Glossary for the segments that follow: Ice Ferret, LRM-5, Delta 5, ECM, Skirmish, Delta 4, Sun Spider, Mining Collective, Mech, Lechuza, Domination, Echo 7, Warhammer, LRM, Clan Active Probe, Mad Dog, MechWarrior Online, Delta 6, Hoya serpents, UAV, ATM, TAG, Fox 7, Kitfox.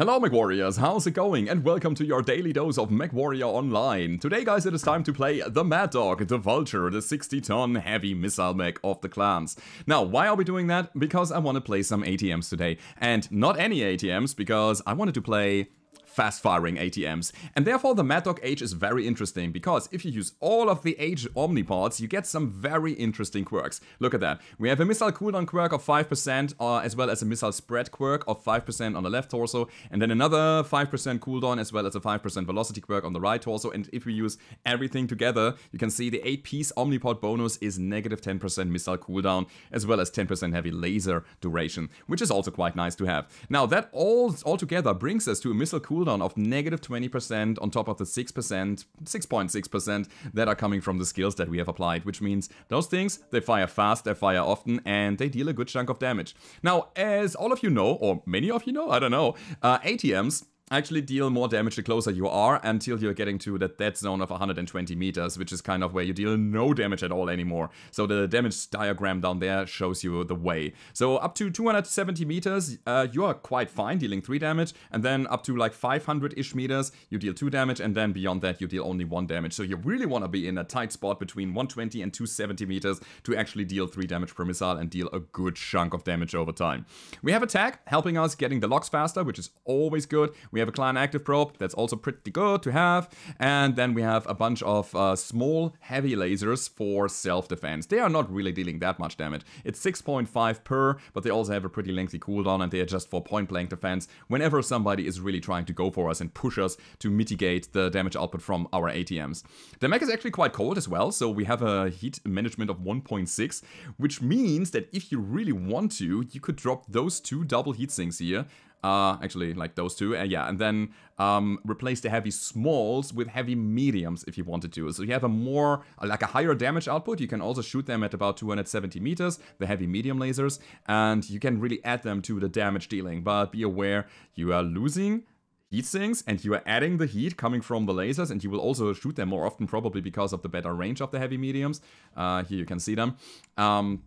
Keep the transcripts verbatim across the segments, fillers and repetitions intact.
Hello MechWarriors, how's it going? And welcome to your daily dose of MechWarrior Online. Today guys, it is time to play the Mad Dog, the Vulture, the sixty ton heavy missile mech of the clans. Now, why are we doing that? Because I want to play some A T Ms today. And not any A T Ms, because I wanted to play fast-firing A T Ms. And therefore the Mad Dog H is very interesting, because if you use all of the H Omnipods, you get some very interesting quirks. Look at that. We have a missile cooldown quirk of five percent, uh, as well as a missile spread quirk of five percent on the left torso, and then another five percent cooldown, as well as a five percent velocity quirk on the right torso. And if we use everything together, you can see the eight piece Omnipod bonus is negative ten percent missile cooldown, as well as ten percent heavy laser duration, which is also quite nice to have. Now, that all, all together brings us to a missile cooldown of negative twenty percent on top of the six percent, six point six percent that are coming from the skills that we have applied, which means those things, they fire fast, they fire often, and they deal a good chunk of damage. Now, as all of you know, or many of you know, I don't know, uh, A T Ms actually deal more damage the closer you are, until you're getting to that dead zone of one hundred twenty meters, which is kind of where you deal no damage at all anymore. So the damage diagram down there shows you the way. So up to two hundred seventy meters, uh, you are quite fine dealing three damage, and then up to like five hundred-ish meters, you deal two damage, and then beyond that, you deal only one damage. So you really want to be in a tight spot between one twenty and two seventy meters to actually deal three damage per missile and deal a good chunk of damage over time. We have a tag helping us getting the locks faster, which is always good. We We have a clan active probe, that's also pretty good to have. And then we have a bunch of uh, small heavy lasers for self-defense. They are not really dealing that much damage. It's six point five per, but they also have a pretty lengthy cooldown, and they are just for point-blank defense whenever somebody is really trying to go for us and push us to mitigate the damage output from our A T Ms. The mech is actually quite cold as well, so we have a heat management of one point six, which means that if you really want to, you could drop those two double heat sinks here. Uh, actually, like those two, uh, yeah, and then um, replace the heavy smalls with heavy mediums if you wanted to. So you have a more, like a higher damage output. You can also shoot them at about two hundred seventy meters, the heavy medium lasers, and you can really add them to the damage dealing. But be aware, you are losing heat sinks, and you are adding the heat coming from the lasers, and you will also shoot them more often, probably because of the better range of the heavy mediums. Uh, here you can see them. Um,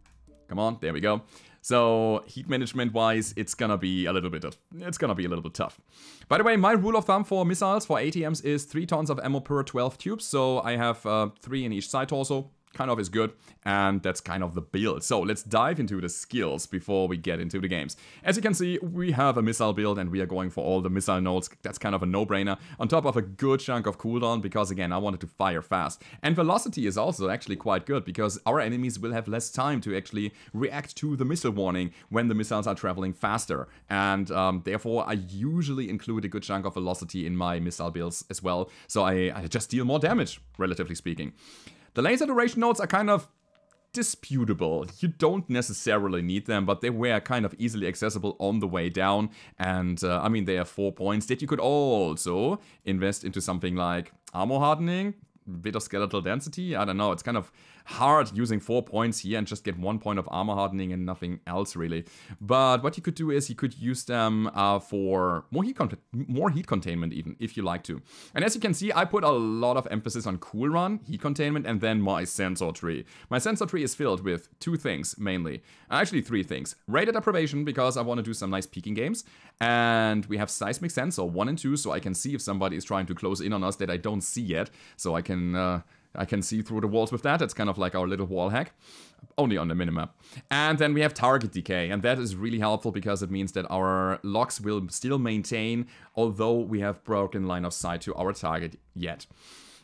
come on, there we go. So heat management wise, it's gonna be a little bit of, it's gonna be a little bit tough. By the way, my rule of thumb for missiles for A T Ms is three tons of ammo per twelve tubes. So I have uh, three in each side torso. Kind of is good, and that's kind of the build. So let's dive into the skills before we get into the games. As you can see, we have a missile build, and we are going for all the missile nodes. That's kind of a no-brainer, on top of a good chunk of cooldown, because again, I wanted to fire fast. And velocity is also actually quite good, because our enemies will have less time to actually react to the missile warning when the missiles are traveling faster. And um, therefore, I usually include a good chunk of velocity in my missile builds as well, so I, I just deal more damage, relatively speaking. The laser duration nodes are kind of disputable. You don't necessarily need them, but they were kind of easily accessible on the way down. And uh, I mean, they are four points that you could also invest into something like armor hardening, bit of skeletal density. I don't know, it's kind of hard using four points here and just get one point of armor hardening and nothing else really. But what you could do is you could use them uh, for more heat, more heat containment even, if you like to. And as you can see, I put a lot of emphasis on cool run, heat containment, and then my sensor tree. My sensor tree is filled with two things mainly. Actually three things. Radar deprivation, because I want to do some nice peeking games. And we have seismic sensor one and two, so I can see if somebody is trying to close in on us that I don't see yet. So I can Uh, I can see through the walls with that. It's kind of like our little wall hack, only on the minimap. And then we have target decay, and that is really helpful because it means that our locks will still maintain, although we have broken line of sight to our target yet.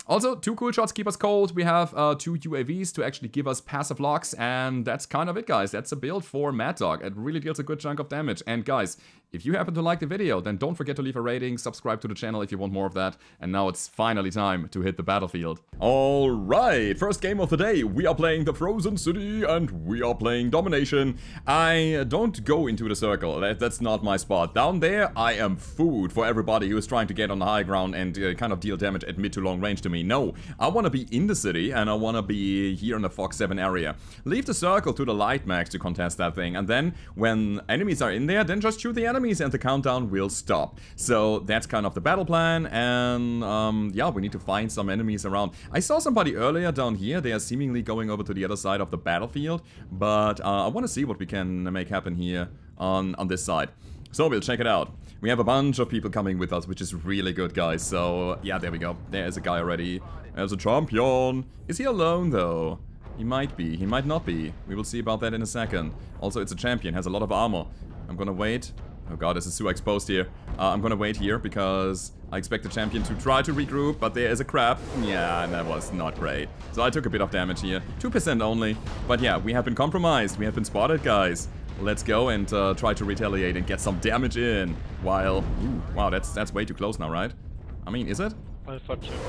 Also, two cool shots keep us cold. We have uh, two U A Vs to actually give us passive locks, and that's kind of it, guys. That's a build for Mad Dog. It really deals a good chunk of damage. And guys, if you happen to like the video, then don't forget to leave a rating, subscribe to the channel if you want more of that. And now it's finally time to hit the battlefield. Alright, first game of the day. We are playing the Frozen City, and we are playing Domination. I don't go into the circle. That, that's not my spot. Down there, I am food for everybody who is trying to get on the high ground and uh, kind of deal damage at mid to long range to me. No, I want to be in the city, and I want to be here in the Fox seven area. Leave the circle to the light mags to contest that thing. And then, when enemies are in there, then just shoot the enemy. Enemies and the countdown will stop. So that's kind of the battle plan, and um, yeah, we need to find some enemies around. I saw somebody earlier down here. They are seemingly going over to the other side of the battlefield, but uh, I want to see what we can make happen here on, on this side. So we'll check it out. We have a bunch of people coming with us, which is really good, guys. So, yeah, there we go. There's a guy already. There's a champion. Is he alone, though? He might be. He might not be. We will see about that in a second. Also, it's a champion. Has a lot of armor. I'm gonna wait. Oh god, this is too exposed here. Uh, I'm gonna wait here because I expect the champion to try to regroup, but there is a crab. Yeah, and that was not great. So I took a bit of damage here. two percent only. But yeah, we have been compromised. We have been spotted, guys. Let's go and uh, try to retaliate and get some damage in. While... Ooh, wow, that's that's way too close now, right? I mean, is it?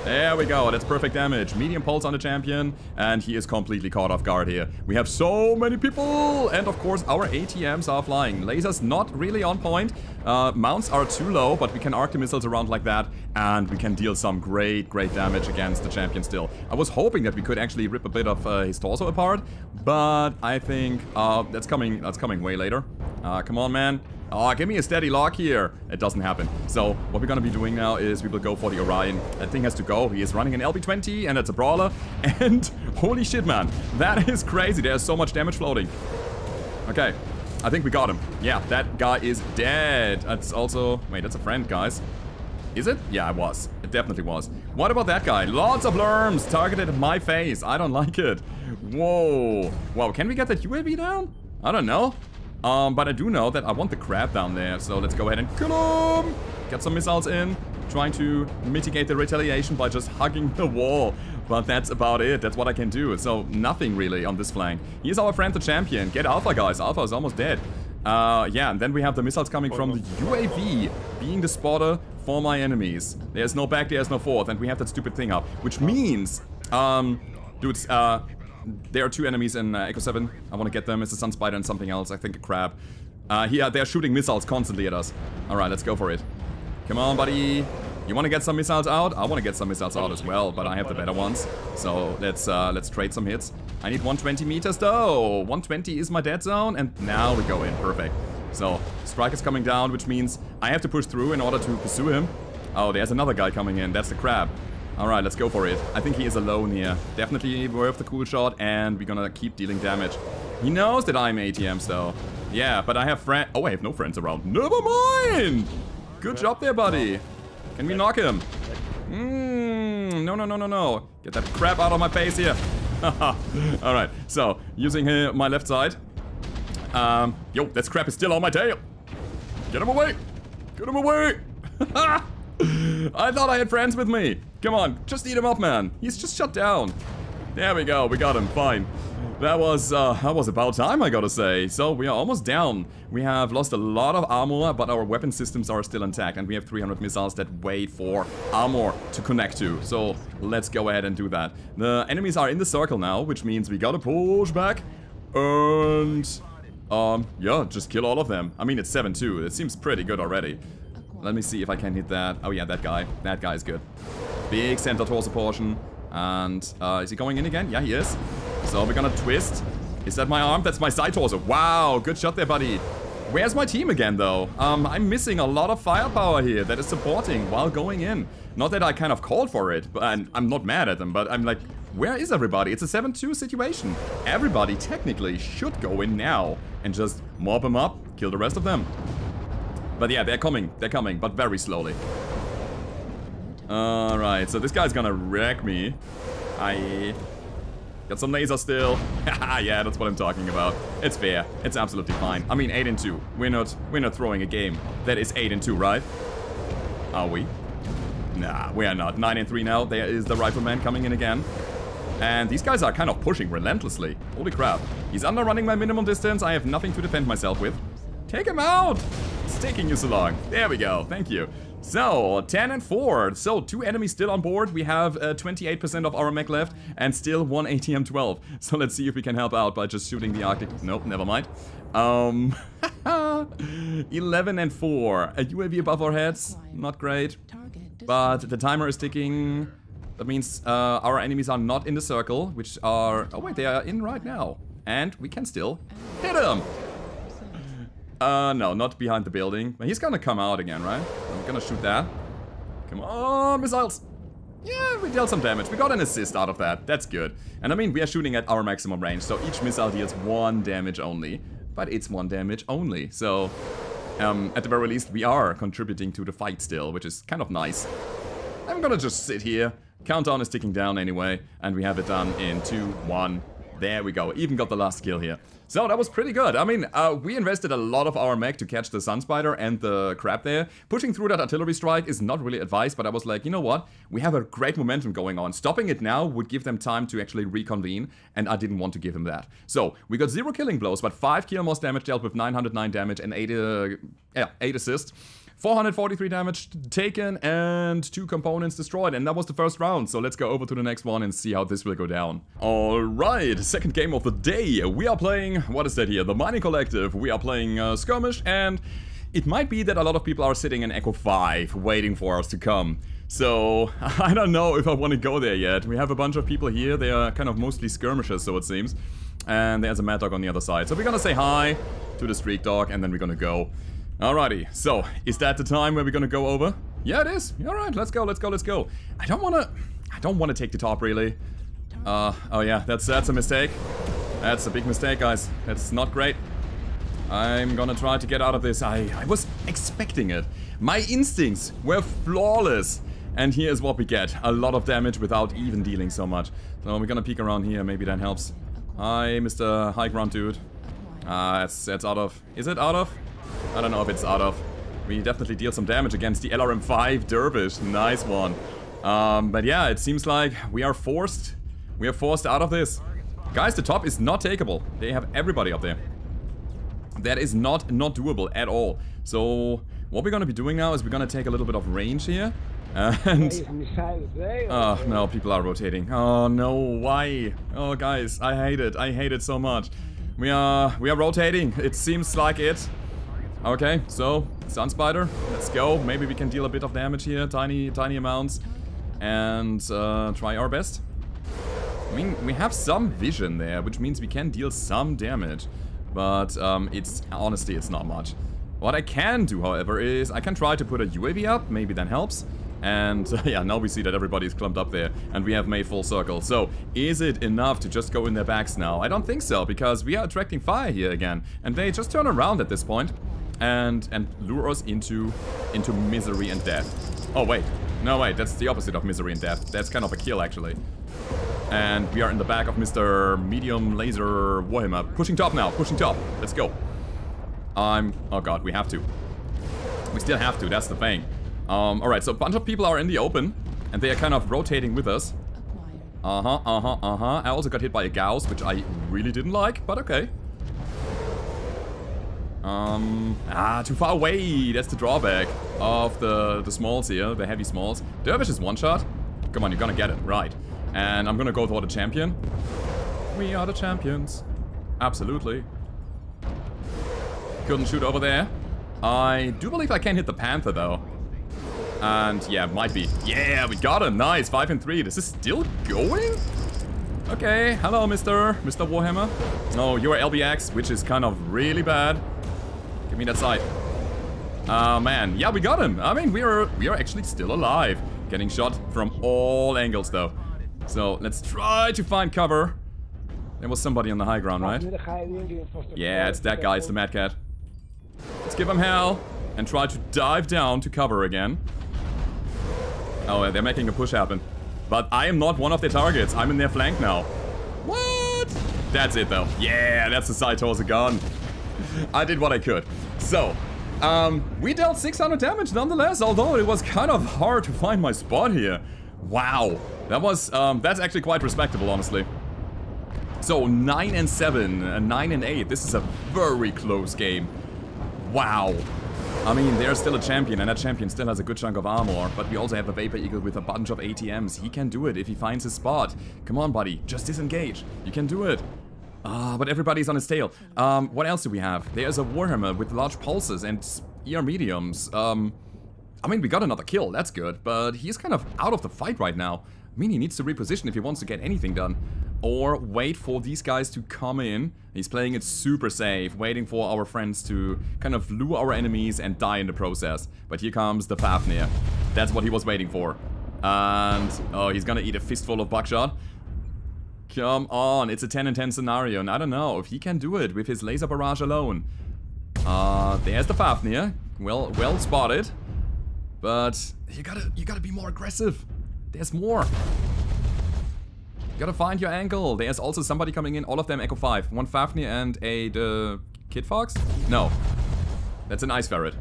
There we go. That's perfect damage. Medium pulse on the champion. And he is completely caught off guard here. We have so many people. And of course, our A T Ms are flying. Lasers not really on point. Uh, mounts are too low, but we can arc the missiles around like that. And we can deal some great, great damage against the champion still. I was hoping that we could actually rip a bit of uh, his torso apart. But I think uh, that's coming that's coming way later. Uh, come on, man. Oh, give me a steady lock here. It doesn't happen. So, what we're gonna be doing now is we will go for the Orion. That thing has to go. He is running an L B twenty, and it's a brawler. And, holy shit, man. That is crazy. There's so much damage floating. Okay. I think we got him. Yeah, that guy is dead. That's also... Wait, that's a friend, guys. Is it? Yeah, it was. It definitely was. What about that guy? Lots of L R Ms targeted at my face. I don't like it. Whoa. Wow, can we get that U A V down? I don't know. Um, but I do know that I want the crab down there, so let's go ahead and kill him! Get some missiles in, trying to mitigate the retaliation by just hugging the wall. But that's about it, that's what I can do, so nothing really on this flank. Here's our friend the champion, get Alpha guys, Alpha is almost dead. Uh, yeah, and then we have the missiles coming from the U A V, being the spotter for my enemies. There's no back, there's no forth, and we have that stupid thing up, which means, um, dudes, uh... there are two enemies in uh, Echo seven. I want to get them. It's a Sun Spider and something else. I think a crab. Uh, yeah, they're shooting missiles constantly at us. Alright, let's go for it. Come on, buddy. You want to get some missiles out? I want to get some missiles out as well, but I have the better ones. So let's uh, let's trade some hits. I need one hundred twenty meters though. one hundred twenty is my dead zone. And now we go in. Perfect. So Strike is coming down, which means I have to push through in order to pursue him. Oh, there's another guy coming in. That's the crab. Alright, let's go for it. I think he is alone here. Definitely worth the cool shot, and we're gonna keep dealing damage. He knows that I'm A T M, so... Yeah, but I have friends... Oh, I have no friends around. Never mind! Good job there, buddy. Can we knock him? Mmm, no, no, no, no, no. Get that crap out of my face here. Alright, so, using uh, my left side. Um, yo, that crap is still on my tail. Get him away! Get him away! I thought I had friends with me. Come on, just eat him up, man. He's just shut down. There we go, we got him, fine. That was, uh, that was about time, I gotta say. So, we are almost down. We have lost a lot of armor, but our weapon systems are still intact. And we have three hundred missiles that wait for armor to connect to. So, let's go ahead and do that. The enemies are in the circle now, which means we gotta push back. And, um, yeah, just kill all of them. I mean, it's seven two. It seems pretty good already. Let me see if I can hit that. Oh yeah, that guy. That guy is good. Big center torso portion. And uh, is he going in again? Yeah, he is. So we're gonna twist. Is that my arm? That's my side torso. Wow, good shot there, buddy. Where's my team again, though? Um, I'm missing a lot of firepower here that is supporting while going in. Not that I kind of called for it, but I'm, I'm not mad at them, but I'm like, where is everybody? It's a seven two situation. Everybody technically should go in now and just mob them up, kill the rest of them. But yeah, they're coming. They're coming, but very slowly. Alright, so this guy's gonna wreck me. I got some laser still. Yeah, that's what I'm talking about. It's fair. It's absolutely fine. I mean, eight and two. We're not we're not throwing a game that is eight and two, right? Are we? Nah, we are not. nine and three now. There is the rifleman coming in again. And these guys are kind of pushing relentlessly. Holy crap. He's underrunning my minimum distance. I have nothing to defend myself with. Take him out! It's taking you so long. There we go. Thank you. So, ten and four. So, two enemies still on board. We have twenty-eight percent uh, of our mech left and still one A T M twelve. So, let's see if we can help out by just shooting the Arctic. Nope, never mind. Um, eleven and four. A U A V above our heads. Not great. But the timer is ticking. That means uh, our enemies are not in the circle, which are... Oh, wait, they are in right now. And we can still hit them. Uh, no, not behind the building. But he's gonna come out again, right? I'm gonna shoot that. Come on, missiles! Yeah, we dealt some damage. We got an assist out of that. That's good. And I mean, we are shooting at our maximum range, so each missile deals one damage only. But it's one damage only, so... Um, at the very least, we are contributing to the fight still, which is kind of nice. I'm gonna just sit here. Countdown is ticking down anyway, and we have it done in two, one. There we go. Even got the last kill here. So that was pretty good. I mean, uh, we invested a lot of our mech to catch the Sun Spider and the crab there. Pushing through that artillery strike is not really advised, but I was like, you know what? We have a great momentum going on. Stopping it now would give them time to actually reconvene, and I didn't want to give them that. So we got zero killing blows, but five kill most damage dealt with nine hundred nine damage and eight, uh, yeah, eight assists. four hundred forty-three damage taken and two components destroyed. And that was the first round. So let's go over to the next one and see how this will go down. All right, second game of the day. We are playing, what is that here? The Mining Collective. We are playing uh, Skirmish, and it might be that a lot of people are sitting in Echo five waiting for us to come. So I don't know if I want to go there yet. We have a bunch of people here. They are kind of mostly skirmishers, so it seems. And there's a Mad Dog on the other side. So we're going to say hi to the Streak Dog and then we're going to go. Alrighty, so is that the time where we're gonna go over? Yeah, it is. Alright, let's go, let's go, let's go. I don't wanna... I don't wanna take the top, really. Uh, oh yeah, that's that's a mistake. That's a big mistake, guys. That's not great. I'm gonna try to get out of this. I, I was expecting it. My instincts were flawless. And here's what we get. A lot of damage without even dealing so much. So we're gonna peek around here, maybe that helps. Hi, Mister High Ground Dude. Uh, that's, that's out of... Is it out of? I don't know if it's out of. We definitely deal some damage against the L R M five Dervish. Nice one. Um, but yeah, it seems like we are forced. We are forced out of this. Guys, the top is not takeable. They have everybody up there. That is not, not doable at all. So what we're going to be doing now is we're going to take a little bit of range here. And... Oh, no, people are rotating. Oh, no, why? Oh, guys, I hate it. I hate it so much. We are, we are rotating. It seems like it. Okay, so, Sun Spider, let's go. Maybe we can deal a bit of damage here, tiny, tiny amounts. And uh, try our best. I mean, we have some vision there, which means we can deal some damage. But, um, it's, honestly, it's not much. What I can do, however, is I can try to put a U A V up, maybe that helps. And, uh, yeah, now we see that everybody's clumped up there, and we have made full circle. So, is it enough to just go in their backs now? I don't think so, because we are attracting fire here again. And they just turn around at this point. And and lure us into into misery and death. Oh wait, no wait, that's the opposite of misery and death. That's kind of a kill actually. And we are in the back of Mister Medium Laser Warhammer. Pushing top now, pushing top. Let's go. I'm. Oh god, we have to. We still have to. That's the thing. Um. All right. So a bunch of people are in the open, and they are kind of rotating with us. Uh huh. Uh huh. Uh huh. I also got hit by a Gauss, which I really didn't like, but okay. Um, ah, too far away. That's the drawback of the, the smalls here, the heavy smalls. Dervish is one shot. Come on, you're gonna get it, right. And I'm gonna go for the champion. We are the champions. Absolutely. Couldn't shoot over there. I do believe I can hit the Panther, though. And yeah, might be. Yeah, we got him. Nice, five and three. This is still going? Okay, hello, Mister Mister Warhammer. No, oh, you're L B X, which is kind of really bad. Give me that side. Oh man, yeah, we got him. I mean, we are we are actually still alive. Getting shot from all angles though. So let's try to find cover. There was somebody on the high ground, right? Yeah, it's that guy. It's the Mad Cat. Let's give him hell and try to dive down to cover again. Oh, they're making a push happen. But I am not one of their targets. I'm in their flank now. What? That's it though. Yeah, that's the side towards the gun. I did what I could. So, um, we dealt six hundred damage nonetheless, although it was kind of hard to find my spot here. Wow, that was, um, that's actually quite respectable, honestly. So, nine and seven, nine and eight, this is a very close game. Wow. I mean, they're still a champion, and that champion still has a good chunk of armor, but we also have a Vapor Eagle with a bunch of A T Ms. He can do it if he finds his spot. Come on, buddy, just disengage. You can do it. Ah, uh, but everybody's on his tail. Um, what else do we have? There's a Warhammer with large pulses and ear mediums. Um, I mean, we got another kill, that's good, but he's kind of out of the fight right now. I mean, he needs to reposition if he wants to get anything done. Or wait for these guys to come in. He's playing it super safe, waiting for our friends to kind of lure our enemies and die in the process. But here comes the Fafnir. That's what he was waiting for. And, oh, he's gonna eat a fistful of buckshot. Come on, it's a ten and ten scenario, and I don't know if he can do it with his laser barrage alone. Uh, there's the Fafnir. Well, well spotted. But you gotta, you gotta be more aggressive. There's more. You gotta find your angle. There's also somebody coming in. All of them Echo five. One Fafnir and a the Kitfox? No, that's an Ice Ferret.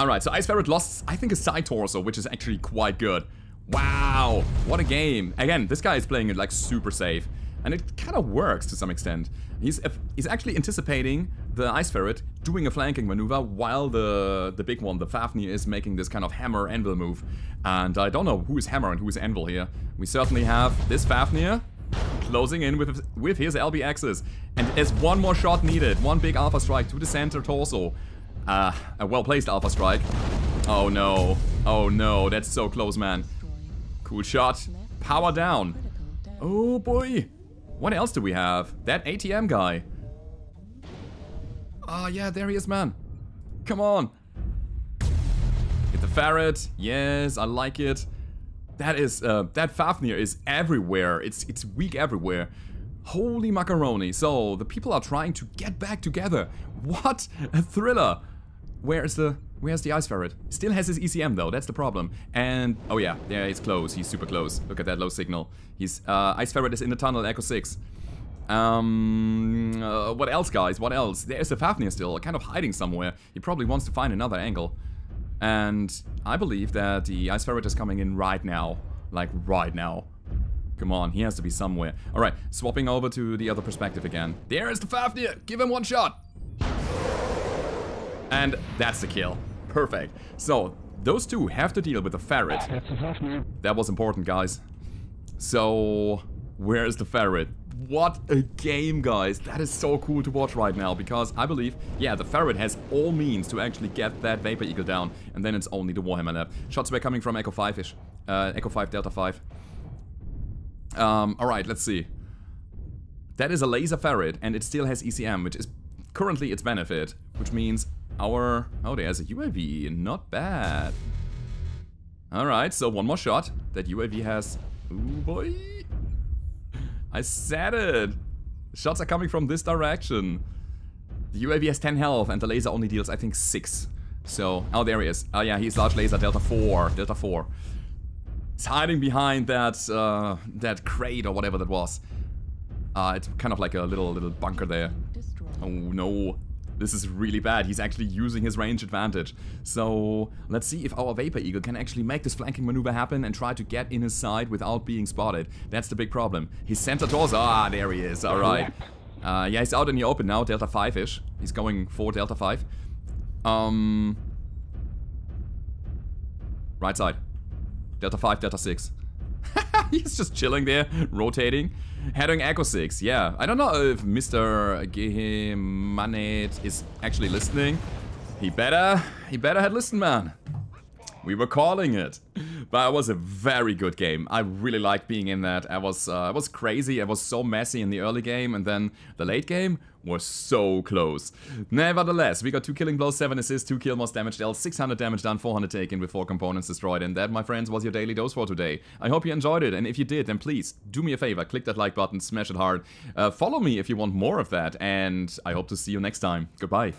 All right, so Ice Ferret lost, I think, a side torso, which is actually quite good. Wow, what a game! Again, this guy is playing it like super safe, and it kind of works to some extent. He's he's actually anticipating the Ice Ferret doing a flanking maneuver while the the big one, the Fafnir, is making this kind of hammer anvil move. And I don't know who is hammer and who is anvil here. We certainly have this Fafnir closing in with with his L B Xs, and there's one more shot needed. One big alpha strike to the center torso. Uh, a well placed alpha strike. Oh no! Oh no! That's so close, man. Cool shot. Power down. Oh boy. What else do we have? That A T M guy. Ah, oh, yeah, there he is, man. Come on. Get the ferret. Yes, I like it. That is, uh, that Fafnir is everywhere. It's, it's weak everywhere. Holy macaroni. So, the people are trying to get back together. What a thriller. Where is the... Where's the Ice Ferret? Still has his E C M though, that's the problem. And, oh yeah, there he's close, he's super close. Look at that low signal. He's, uh, Ice Ferret is in the tunnel, Echo six. Um, uh, what else, guys, what else? There's the Fafnir still, kind of hiding somewhere. He probably wants to find another angle. And I believe that the Ice Ferret is coming in right now. Like, right now. Come on, he has to be somewhere. Alright, swapping over to the other perspective again. There is the Fafnir! Give him one shot! And that's the kill. Perfect. So, those two have to deal with the ferret. That was important, guys. So, where is the ferret? What a game, guys. That is so cool to watch right now because I believe, yeah, the ferret has all means to actually get that Vapor Eagle down. And then it's only the Warhammer left. Shots were coming from Echo five-ish. Uh, Echo five, Delta five. Um, alright, let's see. That is a laser ferret and it still has E C M, which is currently its benefit. Which means... Our... Oh, there's a U A V. Not bad. Alright, so one more shot. That U A V has... Ooh, boy. I said it. Shots are coming from this direction. The U A V has ten health and the laser only deals, I think, six. So... Oh, there he is. Oh, yeah, he's large laser. Delta four. Delta four. It's hiding behind that... Uh, that crate or whatever that was. Uh, it's kind of like a little, little bunker there. Oh, no. This is really bad. He's actually using his range advantage. So let's see if our Vapor Eagle can actually make this flanking maneuver happen and try to get in his side without being spotted. That's the big problem. His center torso. Ah, there he is. All right. Uh, yeah, he's out in the open now. Delta five-ish. He's going for Delta five. Um, right side. Delta five, Delta six. He's just chilling there, rotating. Heading Echo six, yeah. I don't know if Mister Gehimanet is actually listening. He better, he better had listened, man. We were calling it. But it was a very good game. I really liked being in that. I was, uh, I was crazy. I was so messy in the early game. And then the late game was so close. Nevertheless, we got two killing blows, seven assists, two kill most damage dealt, six hundred damage done, four hundred taken with four components destroyed. And that, my friends, was your daily dose for today. I hope you enjoyed it. And if you did, then please do me a favor. Click that like button, smash it hard. Uh, follow me if you want more of that. And I hope to see you next time. Goodbye.